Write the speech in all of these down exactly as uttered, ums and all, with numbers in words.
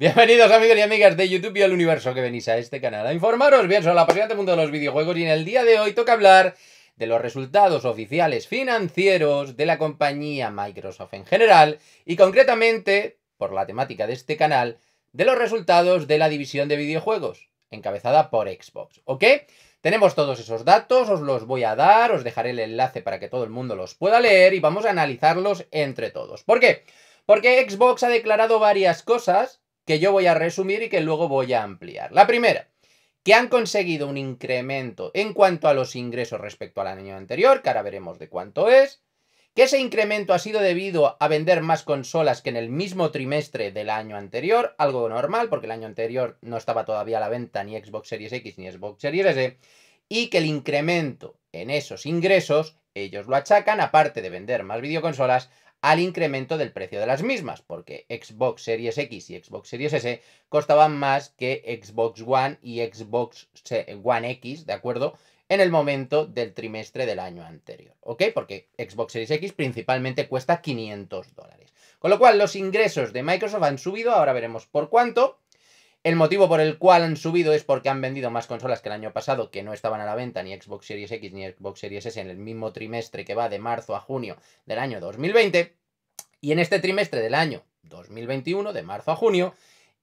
Bienvenidos amigos y amigas de YouTube y al universo que venís a este canal a informaros bien sobre el apasionante mundo de los videojuegos, y en el día de hoy toca hablar de los resultados oficiales financieros de la compañía Microsoft en general y concretamente, por la temática de este canal, de los resultados de la división de videojuegos encabezada por Xbox, ¿ok? Tenemos todos esos datos, os los voy a dar, os dejaré el enlace para que todo el mundo los pueda leer y vamos a analizarlos entre todos. ¿Por qué? Porque Xbox ha declarado varias cosas que yo voy a resumir y que luego voy a ampliar. La primera, que han conseguido un incremento en cuanto a los ingresos respecto al año anterior, que ahora veremos de cuánto es, que ese incremento ha sido debido a vender más consolas que en el mismo trimestre del año anterior, algo normal porque el año anterior no estaba todavía a la venta ni Xbox Series X ni Xbox Series S, y que el incremento en esos ingresos, ellos lo achacan, aparte de vender más videoconsolas, al incremento del precio de las mismas, porque Xbox Series X y Xbox Series S costaban más que Xbox One y Xbox One X, ¿de acuerdo?, en el momento del trimestre del año anterior, ¿ok? Porque Xbox Series X principalmente cuesta quinientos dólares. Con lo cual, los ingresos de Microsoft han subido, ahora veremos por cuánto. El motivo por el cual han subido es porque han vendido más consolas que el año pasado, que no estaban a la venta ni Xbox Series X ni Xbox Series S en el mismo trimestre que va de marzo a junio del año dos mil veinte. Y en este trimestre del año dos mil veintiuno, de marzo a junio,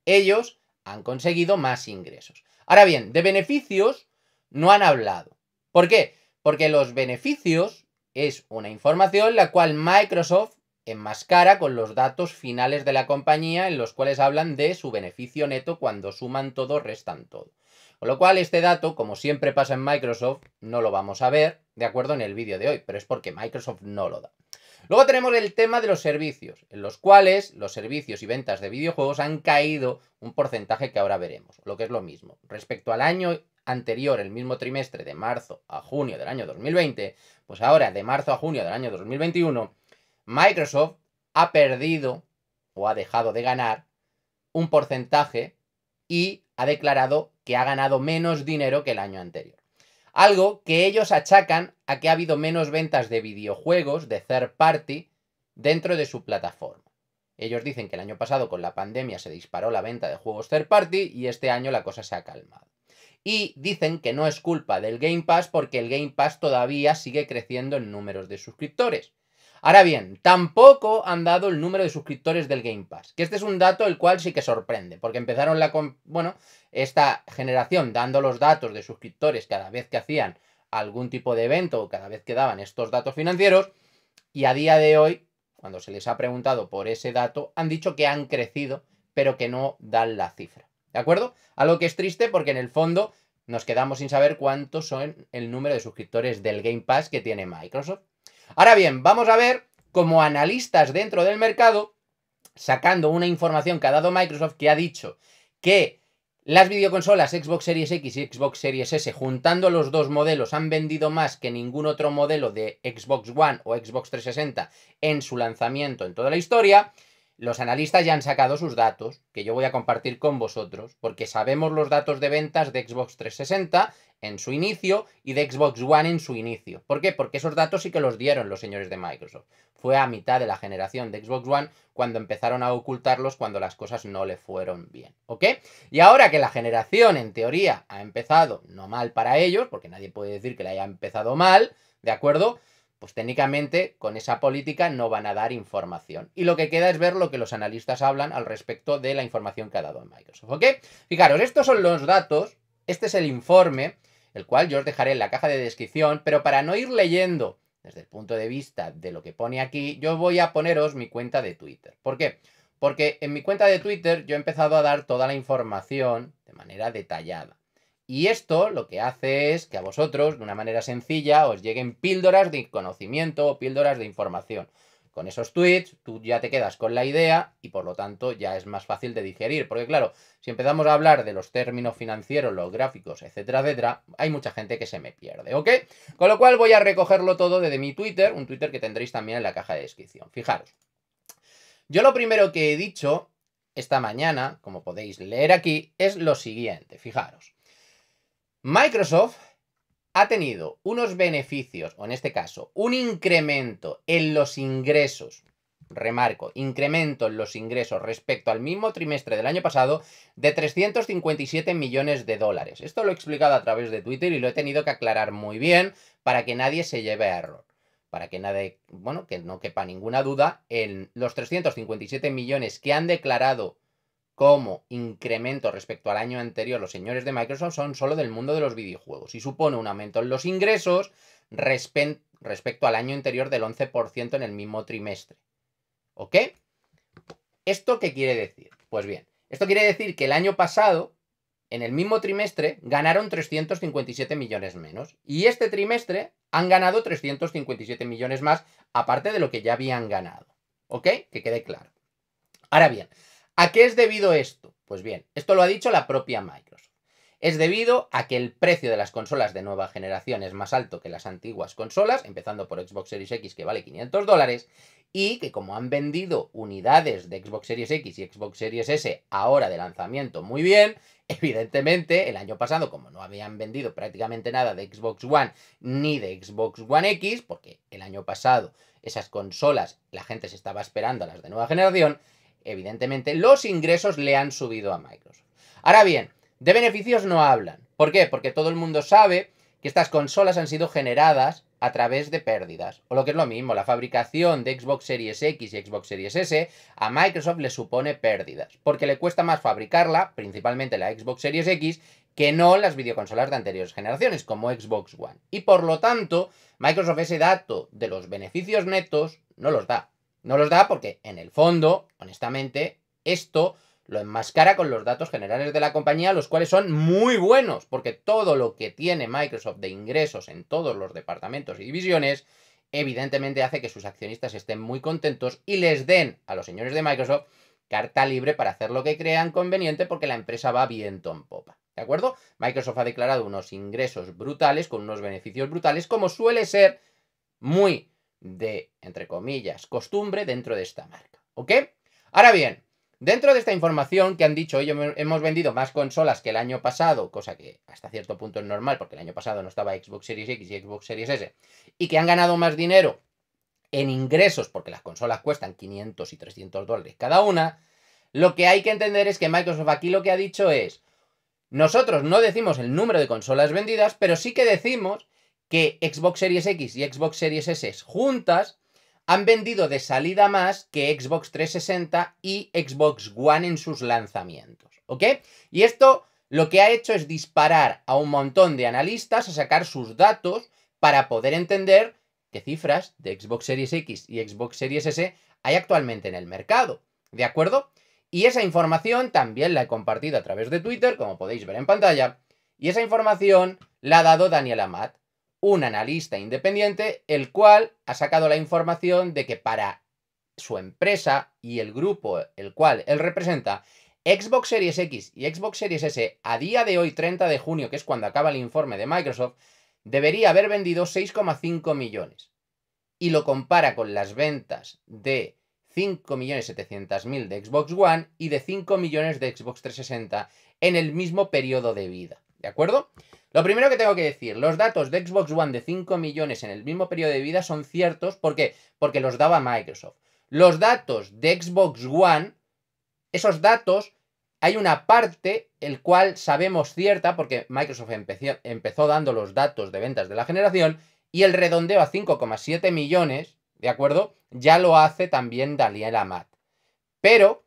ellos han conseguido más ingresos. Ahora bien, de beneficios no han hablado. ¿Por qué? Porque los beneficios es una información la cual Microsoft enmascara con los datos finales de la compañía, en los cuales hablan de su beneficio neto cuando suman todo, restan todo. Con lo cual, este dato, como siempre pasa en Microsoft, no lo vamos a ver, de acuerdo, en el vídeo de hoy, pero es porque Microsoft no lo da. Luego tenemos el tema de los servicios, en los cuales los servicios y ventas de videojuegos han caído un porcentaje que ahora veremos, lo que es lo mismo. Respecto al año anterior, el mismo trimestre de marzo a junio del año dos mil veinte, pues ahora de marzo a junio del año dos mil veintiuno, Microsoft ha perdido o ha dejado de ganar un porcentaje y ha declarado que ha ganado menos dinero que el año anterior. Algo que ellos achacan a que ha habido menos ventas de videojuegos de third party dentro de su plataforma. Ellos dicen que el año pasado con la pandemia se disparó la venta de juegos third party y este año la cosa se ha calmado. Y dicen que no es culpa del Game Pass porque el Game Pass todavía sigue creciendo en números de suscriptores. Ahora bien, tampoco han dado el número de suscriptores del Game Pass, que este es un dato el cual sí que sorprende, porque empezaron la bueno, esta generación dando los datos de suscriptores cada vez que hacían algún tipo de evento o cada vez que daban estos datos financieros, y a día de hoy, cuando se les ha preguntado por ese dato, han dicho que han crecido, pero que no dan la cifra, ¿de acuerdo? Algo que es triste porque en el fondo nos quedamos sin saber cuántos son el número de suscriptores del Game Pass que tiene Microsoft. Ahora bien, vamos a ver, como analistas dentro del mercado, sacando una información que ha dado Microsoft, que ha dicho que las videoconsolas Xbox Series X y Xbox Series S, juntando los dos modelos, han vendido más que ningún otro modelo de Xbox One o Xbox trescientos sesenta en su lanzamiento en toda la historia. Los analistas ya han sacado sus datos, que yo voy a compartir con vosotros, porque sabemos los datos de ventas de Xbox trescientos sesenta en su inicio y de Xbox One en su inicio. ¿Por qué? Porque esos datos sí que los dieron los señores de Microsoft. Fue a mitad de la generación de Xbox One cuando empezaron a ocultarlos, cuando las cosas no le fueron bien, ¿ok? Y ahora que la generación, en teoría, ha empezado no mal para ellos, porque nadie puede decir que la haya empezado mal, ¿de acuerdo?, pues técnicamente con esa política no van a dar información. Y lo que queda es ver lo que los analistas hablan al respecto de la información que ha dado Microsoft, ¿ok? Fijaros, estos son los datos, este es el informe, el cual yo os dejaré en la caja de descripción, pero para no ir leyendo desde el punto de vista de lo que pone aquí, yo voy a poneros mi cuenta de Twitter. ¿Por qué? Porque en mi cuenta de Twitter yo he empezado a dar toda la información de manera detallada. Y esto lo que hace es que a vosotros, de una manera sencilla, os lleguen píldoras de conocimiento o píldoras de información. Con esos tweets tú ya te quedas con la idea y por lo tanto ya es más fácil de digerir. Porque claro, si empezamos a hablar de los términos financieros, los gráficos, etcétera, etcétera, hay mucha gente que se me pierde, ¿ok? Con lo cual voy a recogerlo todo desde mi Twitter, un Twitter que tendréis también en la caja de descripción. Fijaros, yo lo primero que he dicho esta mañana, como podéis leer aquí, es lo siguiente, fijaros. Microsoft ha tenido unos beneficios, o en este caso, un incremento en los ingresos remarco, incremento en los ingresos respecto al mismo trimestre del año pasado de trescientos cincuenta y siete millones de dólares. Esto lo he explicado a través de Twitter y lo he tenido que aclarar muy bien para que nadie se lleve a error. Para que nadie, bueno, que no quepa ninguna duda, en los trescientos cincuenta y siete millones que han declarado como incremento respecto al año anterior los señores de Microsoft son solo del mundo de los videojuegos y supone un aumento en los ingresos respe- respecto al año anterior del once por ciento en el mismo trimestre. ¿Ok? ¿Esto qué quiere decir? Pues bien, esto quiere decir que el año pasado, en el mismo trimestre, ganaron trescientos cincuenta y siete millones menos. Y este trimestre han ganado trescientos cincuenta y siete millones más, aparte de lo que ya habían ganado. ¿Ok? Que quede claro. Ahora bien, ¿a qué es debido esto? Pues bien, esto lo ha dicho la propia Microsoft. Es debido a que el precio de las consolas de nueva generación es más alto que las antiguas consolas, empezando por Xbox Series X, que vale quinientos dólares, y que como han vendido unidades de Xbox Series X y Xbox Series S ahora de lanzamiento muy bien, evidentemente el año pasado, como no habían vendido prácticamente nada de Xbox One ni de Xbox One X, porque el año pasado esas consolas la gente se estaba esperando a las de nueva generación, evidentemente los ingresos le han subido a Microsoft. Ahora bien, de beneficios no hablan. ¿Por qué? Porque todo el mundo sabe que estas consolas han sido generadas a través de pérdidas. O lo que es lo mismo, la fabricación de Xbox Series X y Xbox Series S a Microsoft le supone pérdidas. Porque le cuesta más fabricarla, principalmente la Xbox Series X, que no las videoconsolas de anteriores generaciones, como Xbox One. Y por lo tanto, Microsoft ese dato de los beneficios netos no los da. No los da porque, en el fondo, honestamente, esto lo enmascara con los datos generales de la compañía, los cuales son muy buenos, porque todo lo que tiene Microsoft de ingresos en todos los departamentos y divisiones, evidentemente hace que sus accionistas estén muy contentos y les den a los señores de Microsoft carta libre para hacer lo que crean conveniente, porque la empresa va viento en popa, ¿de acuerdo? Microsoft ha declarado unos ingresos brutales, con unos beneficios brutales, como suele ser muy de, entre comillas, costumbre dentro de esta marca, ¿ok? Ahora bien, dentro de esta información que han dicho, hoy hemos vendido más consolas que el año pasado, cosa que hasta cierto punto es normal, porque el año pasado no estaba Xbox Series X y Xbox Series S, y que han ganado más dinero en ingresos, porque las consolas cuestan quinientos y trescientos dólares cada una, lo que hay que entender es que Microsoft aquí lo que ha dicho es, nosotros no decimos el número de consolas vendidas, pero sí que decimos que Xbox Series X y Xbox Series S juntas han vendido de salida más que Xbox trescientos sesenta y Xbox One en sus lanzamientos, ¿ok? Y esto lo que ha hecho es disparar a un montón de analistas a sacar sus datos para poder entender qué cifras de Xbox Series X y Xbox Series S hay actualmente en el mercado, ¿de acuerdo? Y esa información también la he compartido a través de Twitter, como podéis ver en pantalla, y esa información la ha dado Daniel Ahmad, un analista independiente, el cual ha sacado la información de que para su empresa y el grupo el cual él representa, Xbox Series X y Xbox Series S, a día de hoy, treinta de junio, que es cuando acaba el informe de Microsoft, debería haber vendido seis coma cinco millones. Y lo compara con las ventas de cinco millones setecientos mil de Xbox One y de cinco millones de Xbox trescientos sesenta en el mismo periodo de vida, ¿de acuerdo? Lo primero que tengo que decir, los datos de Xbox One de cinco millones en el mismo periodo de vida son ciertos. ¿Por qué? Porque los daba Microsoft. Los datos de Xbox One, esos datos, hay una parte, el cual sabemos cierta, porque Microsoft empezó, empezó dando los datos de ventas de la generación, y el redondeo a cinco coma siete millones, ¿de acuerdo? Ya lo hace también Daniel Ahmad. Pero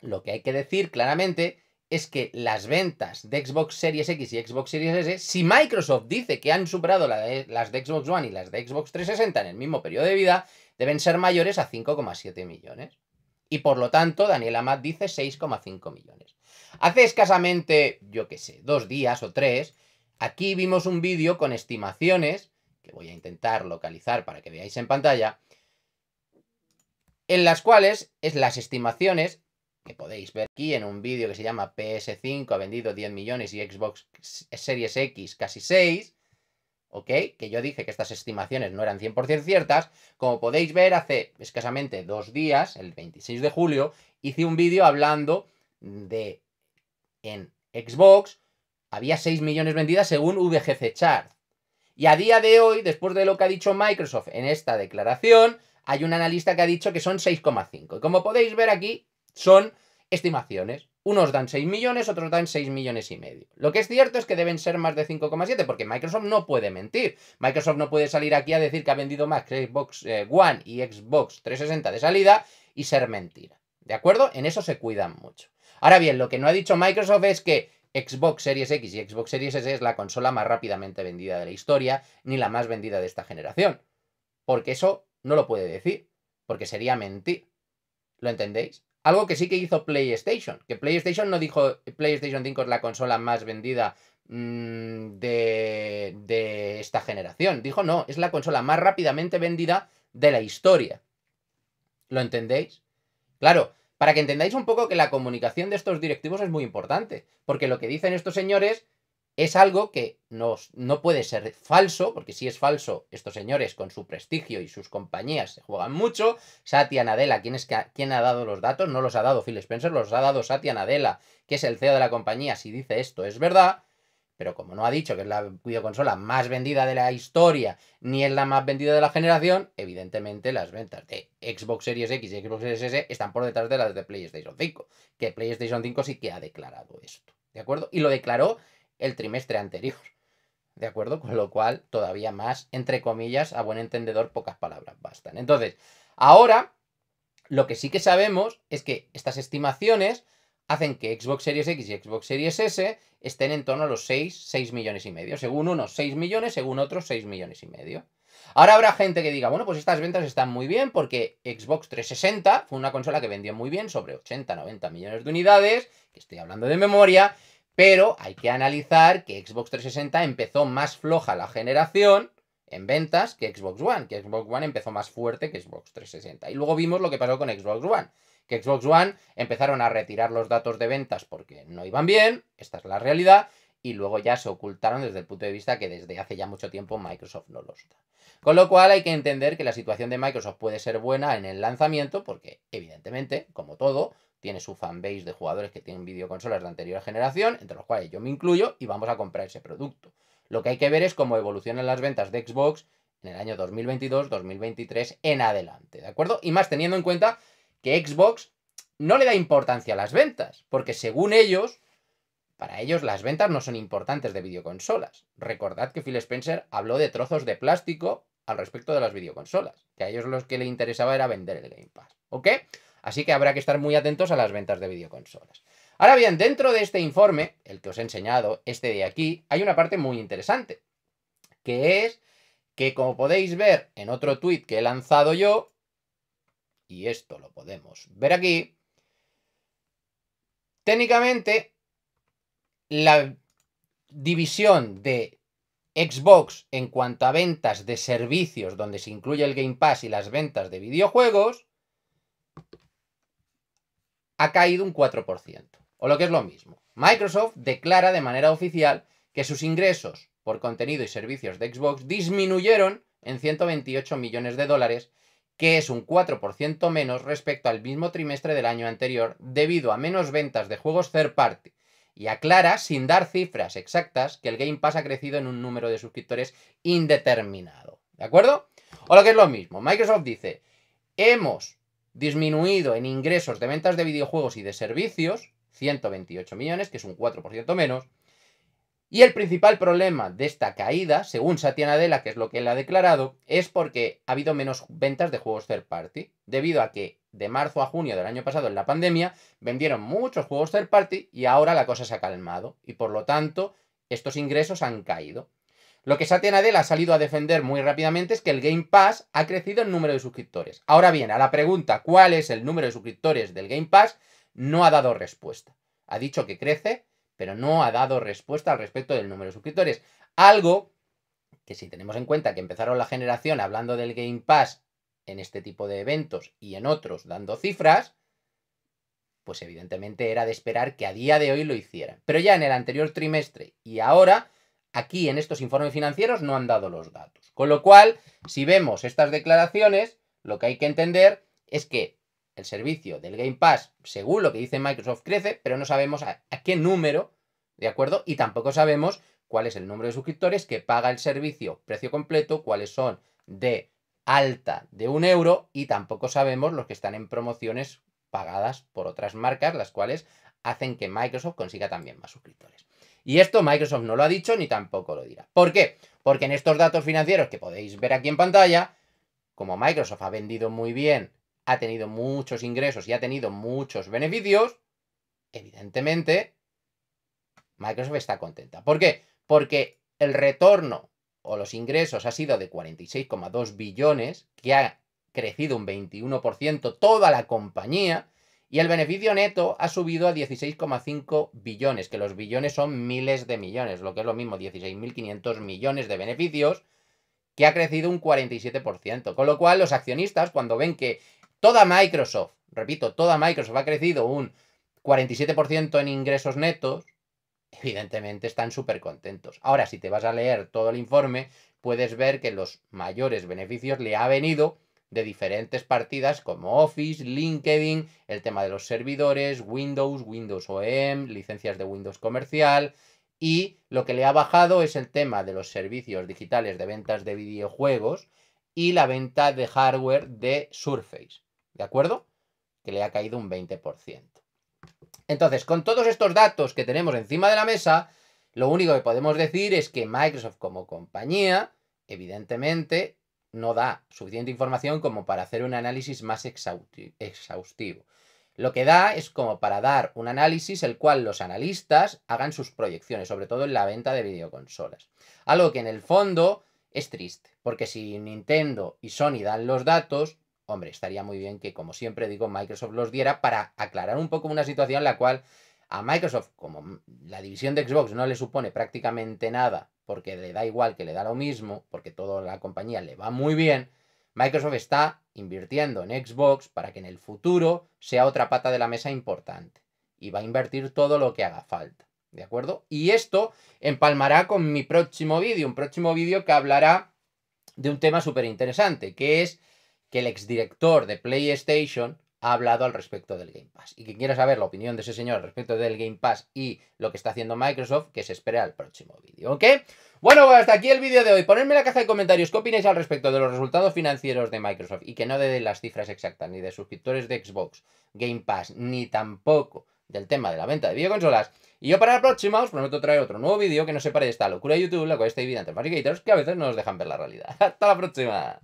lo que hay que decir claramente es que las ventas de Xbox Series X y Xbox Series S, si Microsoft dice que han superado la de, las de Xbox One y las de Xbox trescientos sesenta en el mismo periodo de vida, deben ser mayores a cinco coma siete millones. Y por lo tanto, Daniel Ahmad dice seis coma cinco millones. Hace escasamente, yo qué sé, dos días o tres, aquí vimos un vídeo con estimaciones, que voy a intentar localizar para que veáis en pantalla, en las cuales es las estimaciones que podéis ver aquí en un vídeo que se llama P S cinco ha vendido diez millones y Xbox Series X casi seis, ¿ok? Que yo dije que estas estimaciones no eran cien por ciento ciertas. Como podéis ver, hace escasamente dos días, el veintiséis de julio, hice un vídeo hablando de en Xbox había seis millones vendidas según V G C Chart. Y a día de hoy, después de lo que ha dicho Microsoft en esta declaración, hay un analista que ha dicho que son seis coma cinco. Y como podéis ver aquí, son estimaciones. Unos dan seis millones, otros dan seis millones y medio. Lo que es cierto es que deben ser más de cinco coma siete, porque Microsoft no puede mentir. Microsoft no puede salir aquí a decir que ha vendido más que Xbox eh, One y Xbox trescientos sesenta de salida y ser mentira. ¿De acuerdo? En eso se cuidan mucho. Ahora bien, lo que no ha dicho Microsoft es que Xbox Series X y Xbox Series S es la consola más rápidamente vendida de la historia, ni la más vendida de esta generación. Porque eso no lo puede decir, porque sería mentir. ¿Lo entendéis? Algo que sí que hizo PlayStation, que PlayStation no dijo PlayStation cinco es la consola más vendida mmm, de, de esta generación. Dijo no, es la consola más rápidamente vendida de la historia. ¿Lo entendéis? Claro, para que entendáis un poco que la comunicación de estos directivos es muy importante, porque lo que dicen estos señores es algo que no, no puede ser falso, porque si es falso, estos señores con su prestigio y sus compañías se juegan mucho. Satya Nadella, ¿quién, es que ha, ¿quién ha dado los datos? No los ha dado Phil Spencer, los ha dado Satya Nadella, que es el C E O de la compañía. Si dice esto es verdad, pero como no ha dicho que es la videoconsola más vendida de la historia, ni es la más vendida de la generación, evidentemente las ventas de Xbox Series X y Xbox Series S están por detrás de las de PlayStation cinco, que PlayStation cinco sí que ha declarado esto, ¿de acuerdo? Y lo declaró el trimestre anterior, ¿de acuerdo? Con lo cual, todavía más, entre comillas, a buen entendedor, pocas palabras bastan. Entonces, ahora, lo que sí que sabemos es que estas estimaciones hacen que Xbox Series X y Xbox Series S estén en torno a los seis millones y medio. Según unos seis millones, según otros seis millones y medio. Ahora habrá gente que diga, bueno, pues estas ventas están muy bien porque Xbox trescientos sesenta fue una consola que vendió muy bien, sobre ochenta, noventa millones de unidades, que estoy hablando de memoria. Pero hay que analizar que Xbox trescientos sesenta empezó más floja la generación en ventas que Xbox One. Que Xbox One empezó más fuerte que Xbox trescientos sesenta. Y luego vimos lo que pasó con Xbox One. Que Xbox One empezaron a retirar los datos de ventas porque no iban bien. Esta es la realidad. Y luego ya se ocultaron desde el punto de vista que desde hace ya mucho tiempo Microsoft no los da. Con lo cual hay que entender que la situación de Microsoft puede ser buena en el lanzamiento porque, evidentemente, como todo, tiene su fanbase de jugadores que tienen videoconsolas de anterior generación, entre los cuales yo me incluyo, y vamos a comprar ese producto. Lo que hay que ver es cómo evolucionan las ventas de Xbox en el año dos mil veintidós, dos mil veintitrés en adelante, ¿de acuerdo? Y más teniendo en cuenta que Xbox no le da importancia a las ventas, porque según ellos, para ellos las ventas no son importantes de videoconsolas. Recordad que Phil Spencer habló de trozos de plástico al respecto de las videoconsolas, que a ellos los que les interesaba era vender el Game Pass, ¿ok? Así que habrá que estar muy atentos a las ventas de videoconsolas. Ahora bien, dentro de este informe, el que os he enseñado, este de aquí, hay una parte muy interesante, que es que, como podéis ver en otro tuit que he lanzado yo, y esto lo podemos ver aquí, técnicamente la división de Xbox en cuanto a ventas de servicios, donde se incluye el Game Pass y las ventas de videojuegos, ha caído un cuatro por ciento, o lo que es lo mismo. Microsoft declara de manera oficial que sus ingresos por contenido y servicios de Xbox disminuyeron en ciento veintiocho millones de dólares, que es un cuatro por ciento menos respecto al mismo trimestre del año anterior, debido a menos ventas de juegos third party. Y aclara, sin dar cifras exactas, que el Game Pass ha crecido en un número de suscriptores indeterminado, ¿de acuerdo? O lo que es lo mismo, Microsoft dice, hemos disminuido en ingresos de ventas de videojuegos y de servicios, ciento veintiocho millones, que es un cuatro por ciento menos. Y el principal problema de esta caída, según Satya Nadella, que es lo que él ha declarado, es porque ha habido menos ventas de juegos third party, debido a que de marzo a junio del año pasado, en la pandemia, vendieron muchos juegos third party y ahora la cosa se ha calmado. Y por lo tanto, estos ingresos han caído. Lo que Satya Nadella ha salido a defender muy rápidamente es que el Game Pass ha crecido en número de suscriptores. Ahora bien, a la pregunta ¿cuál es el número de suscriptores del Game Pass? No ha dado respuesta. Ha dicho que crece, pero no ha dado respuesta al respecto del número de suscriptores. Algo que, si tenemos en cuenta que empezaron la generación hablando del Game Pass en este tipo de eventos y en otros dando cifras, pues evidentemente era de esperar que a día de hoy lo hicieran. Pero ya en el anterior trimestre y ahora, aquí en estos informes financieros no han dado los datos. Con lo cual, si vemos estas declaraciones, lo que hay que entender es que el servicio del Game Pass, según lo que dice Microsoft, crece, pero no sabemos a, a qué número, ¿de acuerdo? Y tampoco sabemos cuál es el número de suscriptores que paga el servicio precio completo, cuáles son de alta de un euro y tampoco sabemos los que están en promociones pagadas por otras marcas, las cuales hacen que Microsoft consiga también más suscriptores. Y esto Microsoft no lo ha dicho ni tampoco lo dirá. ¿Por qué? Porque en estos datos financieros que podéis ver aquí en pantalla, como Microsoft ha vendido muy bien, ha tenido muchos ingresos y ha tenido muchos beneficios, evidentemente Microsoft está contenta. ¿Por qué? Porque el retorno o los ingresos ha sido de cuarenta y seis coma dos billones, que ha crecido un veintiuno por ciento toda la compañía, y el beneficio neto ha subido a dieciséis coma cinco billones, que los billones son miles de millones, lo que es lo mismo, dieciséis mil quinientos millones de beneficios, que ha crecido un cuarenta y siete por ciento. Con lo cual, los accionistas, cuando ven que toda Microsoft, repito, toda Microsoft ha crecido un cuarenta y siete por ciento en ingresos netos, evidentemente están súper contentos. Ahora, si te vas a leer todo el informe, puedes ver que los mayores beneficios le ha venido de diferentes partidas como Office, LinkedIn, el tema de los servidores, Windows, Windows O E M, licencias de Windows comercial, y lo que le ha bajado es el tema de los servicios digitales de ventas de videojuegos y la venta de hardware de Surface, ¿de acuerdo? Que le ha caído un veinte por ciento. Entonces, con todos estos datos que tenemos encima de la mesa, lo único que podemos decir es que Microsoft como compañía, evidentemente, no da suficiente información como para hacer un análisis más exhaustivo. Lo que da es como para dar un análisis el cual los analistas hagan sus proyecciones, sobre todo en la venta de videoconsolas. Algo que en el fondo es triste, porque si Nintendo y Sony dan los datos, hombre, estaría muy bien que, como siempre digo, Microsoft los diera para aclarar un poco una situación en la cual a Microsoft, como la división de Xbox no le supone prácticamente nada, porque le da igual, que le da lo mismo, porque toda la compañía le va muy bien, Microsoft está invirtiendo en Xbox para que en el futuro sea otra pata de la mesa importante. Y va a invertir todo lo que haga falta, ¿de acuerdo? Y esto empalmará con mi próximo vídeo, un próximo vídeo que hablará de un tema súper interesante, que es que el exdirector de PlayStation ha hablado al respecto del Game Pass. Y quien quiera saber la opinión de ese señor al respecto del Game Pass y lo que está haciendo Microsoft, que se espera al próximo vídeo, ¿ok? Bueno, pues hasta aquí el vídeo de hoy. Ponedme en la caja de comentarios qué opináis al respecto de los resultados financieros de Microsoft y que no den las cifras exactas ni de suscriptores de Xbox, Game Pass, ni tampoco del tema de la venta de videoconsolas. Y yo para la próxima os prometo traer otro nuevo vídeo que no separe de esta locura de YouTube, la cual está dividida entre fabricators que a veces no nos dejan ver la realidad. ¡Hasta la próxima!